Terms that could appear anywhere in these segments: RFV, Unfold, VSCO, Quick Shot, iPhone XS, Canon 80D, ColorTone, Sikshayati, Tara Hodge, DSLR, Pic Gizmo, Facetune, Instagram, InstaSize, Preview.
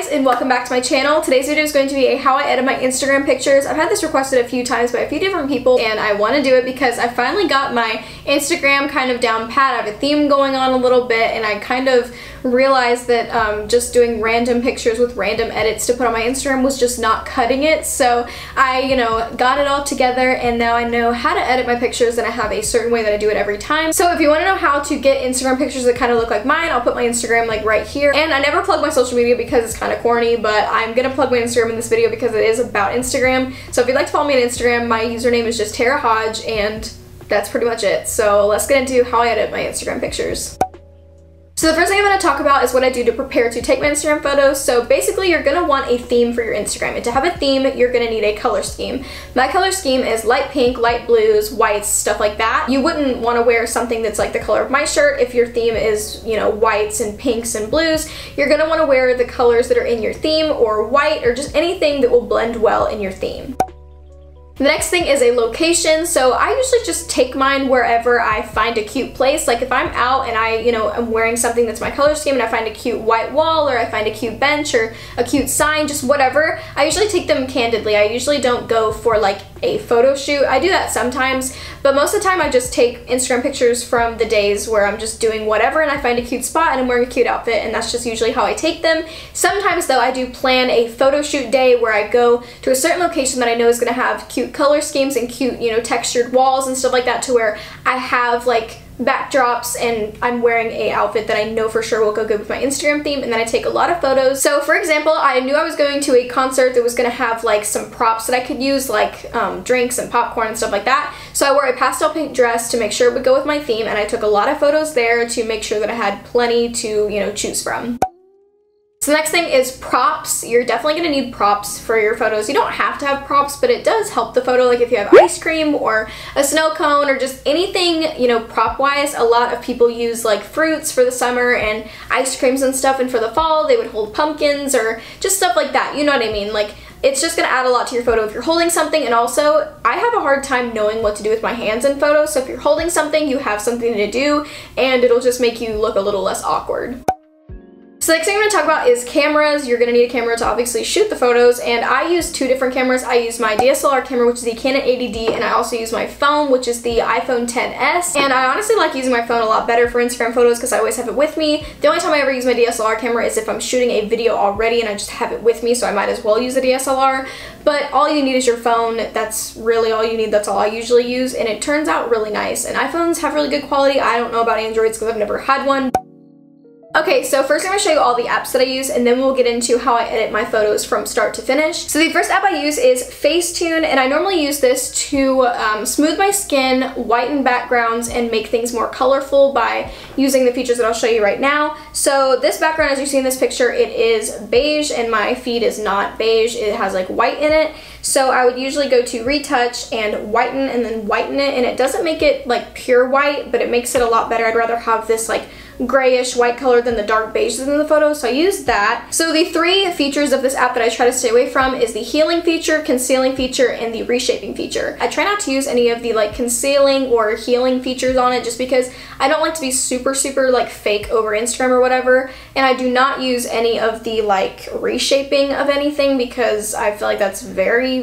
guys, and welcome back to my channel. Today's video is going to be a how I edit my Instagram pictures. I've had this requested a few times by a few different people, and I want to do it because I finally got my Instagram kind of down pat. I have a theme going on a little bit, and I kind of realized that just doing random pictures with random edits to put on my Instagram was just not cutting it. So I, got it all together, and now I know how to edit my pictures, and I have a certain way that I do it every time. So if you want to know how to get Instagram pictures that kind of look like mine, I'll put my Instagram like right here. And I never plug my social media because it's kind of corny, but I'm gonna plug my Instagram in this video because it is about Instagram. So if you'd like to follow me on Instagram, my username is just Tara Hodge, and that's pretty much it. So let's get into how I edit my Instagram pictures. So the first thing I'm going to talk about is what I do to prepare to take my Instagram photos. So basically you're going to want a theme for your Instagram, and to have a theme you're going to need a color scheme. My color scheme is light pink, light blues, whites, stuff like that. You wouldn't want to wear something that's like the color of my shirt if your theme is, whites and pinks and blues. You're going to want to wear the colors that are in your theme, or white, or just anything that will blend well in your theme. The next thing is a location. So I usually just take mine wherever I find a cute place. Like if I'm out and I, I'm wearing something that's my color scheme and I find a cute white wall, or I find a cute bench or a cute sign, just whatever, I usually take them candidly. I usually don't go for like a photo shoot. I do that sometimes, but most of the time I just take Instagram pictures from the days where I'm just doing whatever and I find a cute spot and I'm wearing a cute outfit, and that's just usually how I take them. Sometimes though I do plan a photo shoot day where I go to a certain location that I know is going to have cute color schemes and cute, textured walls and stuff like that, to where I have like backdrops and I'm wearing a outfit that I know for sure will go good with my Instagram theme, and then I take a lot of photos. So for example, I knew I was going to a concert that was going to have like some props that I could use, like drinks and popcorn and stuff like that. So I wore a pastel pink dress to make sure it would go with my theme, and I took a lot of photos there to make sure that I had plenty to, choose from. So the next thing is props. You're definitely going to need props for your photos. You don't have to have props, but it does help the photo. Like if you have ice cream or a snow cone or just anything, prop wise. A lot of people use like fruits for the summer and ice creams and stuff, and for the fall they would hold pumpkins or just stuff like that. You know what I mean? Like, it's just going to add a lot to your photo if you're holding something. And also, I have a hard time knowing what to do with my hands in photos. So if you're holding something, you have something to do, and it'll just make you look a little less awkward. So the next thing I'm going to talk about is cameras. You're going to need a camera to obviously shoot the photos, and I use two different cameras. I use my DSLR camera, which is the Canon 80D, and I also use my phone, which is the iPhone XS, and I honestly like using my phone a lot better for Instagram photos because I always have it with me. The only time I ever use my DSLR camera is if I'm shooting a video already and I just have it with me, so I might as well use the DSLR, but all you need is your phone. That's really all you need. That's all I usually use, and it turns out really nice, and iPhones have really good quality. I don't know about Androids because I've never had one. Okay, so first I'm going to show you all the apps that I use, and then we'll get into how I edit my photos from start to finish. So the first app I use is Facetune, and I normally use this to smooth my skin, whiten backgrounds, and make things more colorful by using the features that I'll show you right now. So this background, as you see in this picture, it is beige, and my feed is not beige. It has like white in it. So I would usually go to retouch and whiten, and then whiten it, and it doesn't make it like pure white, but it makes it a lot better. I'd rather have this like grayish white color than the dark beige in the photo, so I use that. So the three features of this app that I try to stay away from is the healing feature, concealing feature, and the reshaping feature. I try not to use any of the like concealing or healing features on it just because I don't like to be super like fake over Instagram or whatever, and I do not use any of the like reshaping of anything because I feel like that's very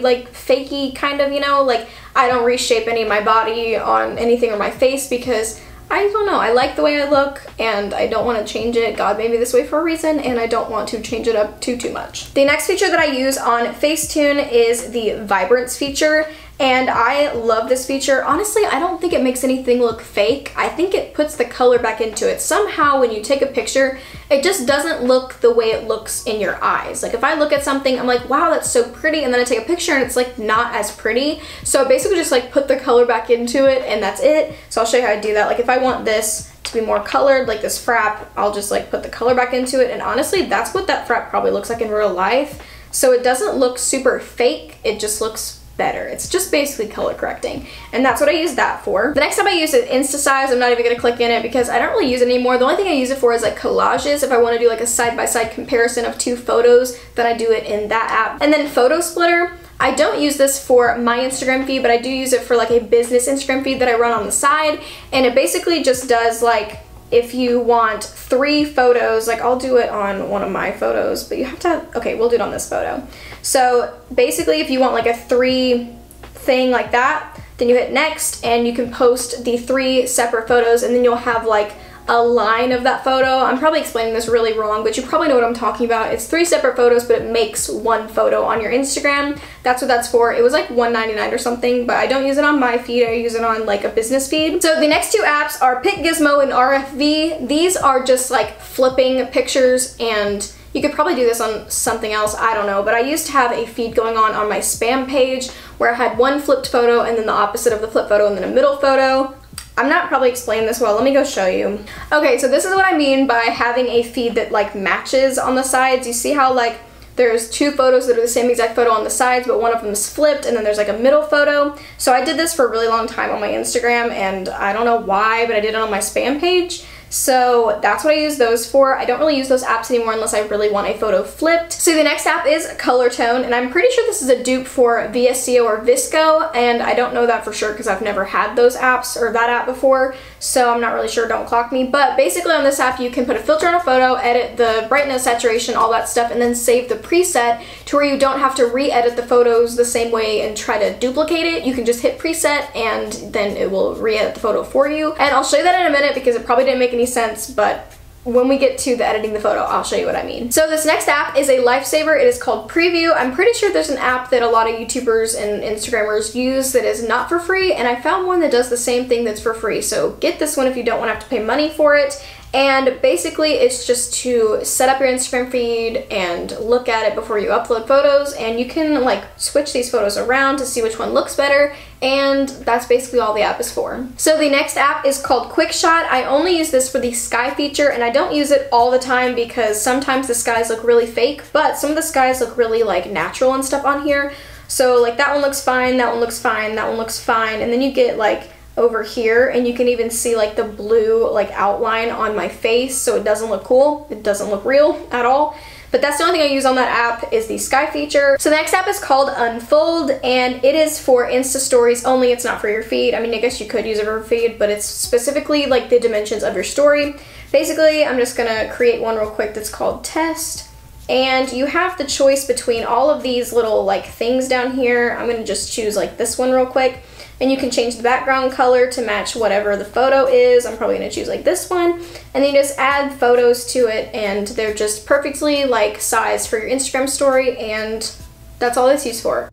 like fakey kind of, like I don't reshape any of my body on anything or my face because I don't know. I like the way I look, and I don't want to change it. God made me this way for a reason, and I don't want to change it up too much. The next feature that I use on Facetune is the Vibrance feature, and I love this feature. Honestly, I don't think it makes anything look fake. I think it puts the color back into it. Somehow, when you take a picture, it just doesn't look the way it looks in your eyes. Like, if I look at something, I'm like, wow, that's so pretty, and then I take a picture, and it's, like, not as pretty. So, I basically just, like, put the color back into it, and that's it. So, I'll show you how I do that. Like, if I want this to be more colored, like this frap, I'll just, like, put the color back into it, and honestly, that's what that frap probably looks like in real life. So, it doesn't look super fake. It just looks better. It's just basically color correcting, and that's what I use that for. The next time I use is InstaSize. I'm not even going to click in it because I don't really use it anymore. The only thing I use it for is like collages. If I want to do like a side-by-side comparison of two photos, then I do it in that app. And then Photo Splitter. I don't use this for my Instagram feed, but I do use it for like a business Instagram feed that I run on the side, and it basically just does like if you want 3 photos, like I'll do it on one of my photos, but you have to have, okay, we'll do it on this photo. So basically if you want like a 3 thing like that, then you hit next and you can post the 3 separate photos, and then you'll have like a line of that photo. I'm probably explaining this really wrong, but you probably know what I'm talking about. It's 3 separate photos, but it makes one photo on your Instagram. That's what that's for. It was like $1.99 or something, but I don't use it on my feed. I use it on like a business feed. So the next 2 apps are Pic Gizmo and RFV. These are just like flipping pictures, and you could probably do this on something else, I don't know, but I used to have a feed going on my spam page where I had 1 flipped photo and then the opposite of the flip photo and then a middle photo. I'm not probably explaining this well, let me go show you. Okay, so this is what I mean by having a feed that like matches on the sides. You see how like there's 2 photos that are the same exact photo on the sides, but one of them is flipped and then there's like a middle photo. So I did this for a really long time on my Instagram, and I don't know why, but I did it on my spam page. So that's what I use those for. I don't really use those apps anymore unless I really want a photo flipped. So the next app is Color Tone, and I'm pretty sure this is a dupe for VSCO or VSCO, and I don't know that for sure because I've never had those apps or that app before, so I'm not really sure, don't clock me. But basically on this app you can put a filter on a photo, edit the brightness, saturation, all that stuff, and then save the preset to where you don't have to re-edit the photos the same way and try to duplicate it. You can just hit preset and then it will re-edit the photo for you. And I'll show you that in a minute because it probably didn't make any sense, but when we get to the editing the photo, I'll show you what I mean. So this next app is a lifesaver. It is called Preview. I'm pretty sure there's an app that a lot of YouTubers and Instagrammers use that is not for free, and I found one that does the same thing that's for free. So get this one if you don't want to have to pay money for it. And basically it's just to set up your Instagram feed and look at it before you upload photos, and you can like switch these photos around to see which one looks better, and that's basically all the app is for. So the next app is called Quick Shot. I only use this for the sky feature, and I don't use it all the time because sometimes the skies look really fake, but some of the skies look really like natural and stuff on here. So like that one looks fine, that one looks fine, that one looks fine, and then you get like over here, and you can even see like the blue like outline on my face, so it doesn't look cool, it doesn't look real at all. But that's the only thing I use on that app is the sky feature. So the next app is called Unfold, and it is for Insta stories only. It's not for your feed. I mean, I guess you could use it for your feed, but it's specifically like the dimensions of your story. Basically, I'm just gonna create one real quick that's called Test, and you have the choice between all of these little like things down here. I'm gonna just choose like this one real quick. And you can change the background color to match whatever the photo is. I'm probably gonna choose like this one. And then you just add photos to it, and they're just perfectly like sized for your Instagram story, and that's all it's used for.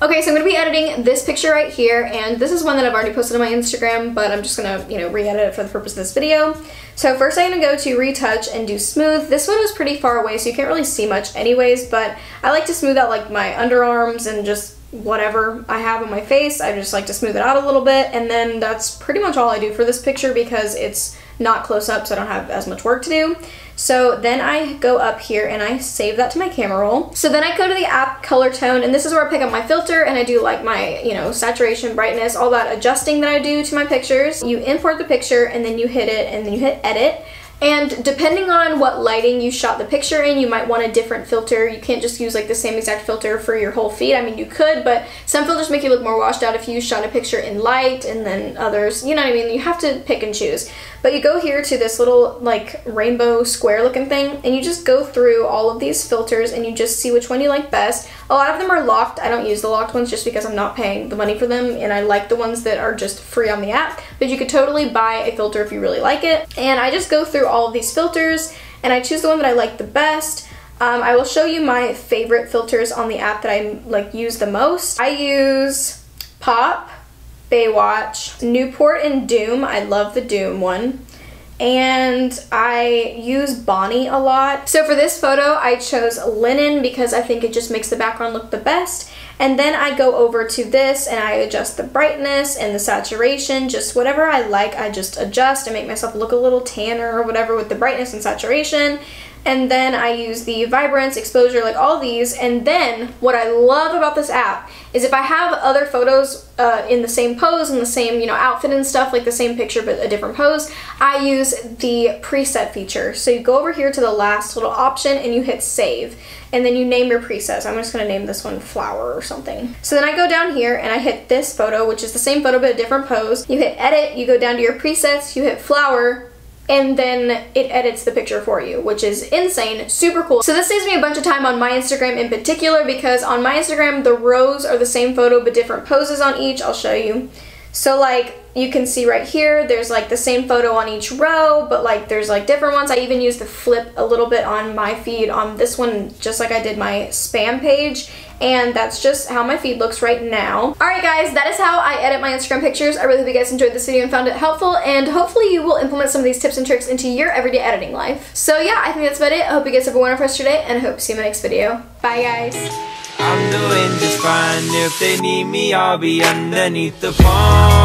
Okay, so I'm gonna be editing this picture right here, and this is one that I've already posted on my Instagram, but I'm just gonna, you know, re-edit it for the purpose of this video. So first I'm gonna go to retouch and do smooth. This one was pretty far away, so you can't really see much anyways, but I like to smooth out like my underarms and just whatever I have on my face. I just like to smooth it out a little bit, and then that's pretty much all I do for this picture because it's not close up, so I don't have as much work to do. So then I go up here and I save that to my camera roll. So then I go to the app Color Tone, and this is where I pick up my filter and I do like my, you know, saturation, brightness, all that adjusting that I do to my pictures. You import the picture and then you hit it and then you hit edit. And depending on what lighting you shot the picture in, you might want a different filter. You can't just use like the same exact filter for your whole feed. I mean, you could, but some filters make you look more washed out if you shot a picture in light, and then others, you know what I mean? You have to pick and choose. But you go here to this little like rainbow square looking thing, and you just go through all of these filters and you just see which one you like best. A lot of them are locked. I don't use the locked ones just because I'm not paying the money for them, and I like the ones that are just free on the app, but you could totally buy a filter if you really like it. And I just go through all of these filters and I choose the one that I like the best. I will show you my favorite filters on the app that I like use the most. I use Pop, Baywatch, Newport, and Doom. I love the Doom one. And I use Bonnie a lot. So for this photo, I chose linen because I think it just makes the background look the best. And then I go over to this and I adjust the brightness and the saturation, just whatever I like, I just adjust and make myself look a little tanner or whatever with the brightness and saturation. And then I use the vibrance, exposure, like all these. And then what I love about this app is if I have other photos in the same pose and the same, you know, outfit and stuff, like the same picture but a different pose, I use the preset feature. So you go over here to the last little option and you hit save, and then you name your presets. I'm just gonna name this one flower or something. So then I go down here and I hit this photo, which is the same photo but a different pose. You hit edit, you go down to your presets, you hit flower, and then it edits the picture for you, which is insane, super cool. So this saves me a bunch of time on my Instagram in particular, because on my Instagram, the rows are the same photo, but different poses on each. I'll show you. So like, you can see right here, there's like the same photo on each row, but like there's like different ones. I even use the flip a little bit on my feed on this one, just like I did my spam page. And that's just how my feed looks right now. Alright guys, that is how I edit my Instagram pictures. I really hope you guys enjoyed this video and found it helpful, and hopefully you will implement some of these tips and tricks into your everyday editing life. So yeah, I think that's about it. I hope you guys have a wonderful rest of your day, and I hope to see you in my next video. Bye guys. I'm doing just fine. If they need me, I'll be underneath the pond.